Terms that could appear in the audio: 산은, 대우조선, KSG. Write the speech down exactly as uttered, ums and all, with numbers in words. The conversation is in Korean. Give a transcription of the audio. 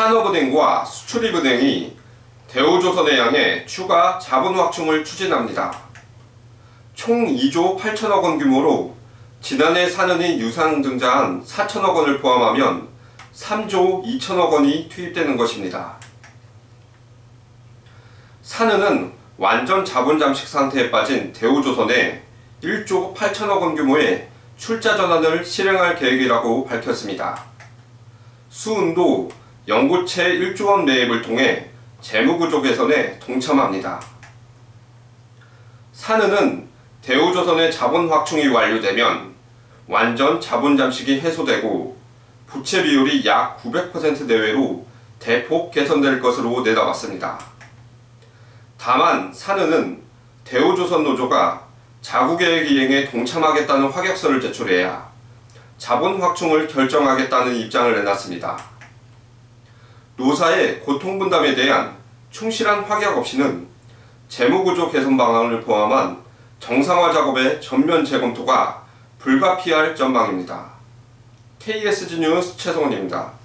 산업은행과 수출입은행이 대우조선에 향해 추가 자본 확충을 추진합니다. 총 이조 팔천억 원 규모로 지난해 산은이 유상 증자한 사천억 원을 포함하면 삼조 이천억 원이 투입되는 것입니다. 산은은 완전 자본 잠식 상태에 빠진 대우조선에 일조 팔천억 원 규모의 출자 전환을 실행할 계획이라고 밝혔습니다. 수은도 영구채 일조 원 매입을 통해 재무구조 개선에 동참합니다. 산은은 대우조선의 자본 확충이 완료되면 완전 자본 잠식이 해소되고 부채 비율이 약 구백 퍼센트 내외로 대폭 개선될 것으로 내다봤습니다. 다만 산은은 대우조선 노조가 자구계획 이행에 동참하겠다는 확약서를 제출해야 자본 확충을 결정하겠다는 입장을 내놨습니다. 노사의 고통분담에 대한 충실한 확약 없이는 재무구조 개선 방안을 포함한 정상화 작업의 전면 재검토가 불가피할 전망입니다. 케이에스지 뉴스 최성원입니다.